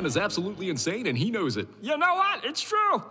man is absolutely insane, and he knows it. You know what? It's true.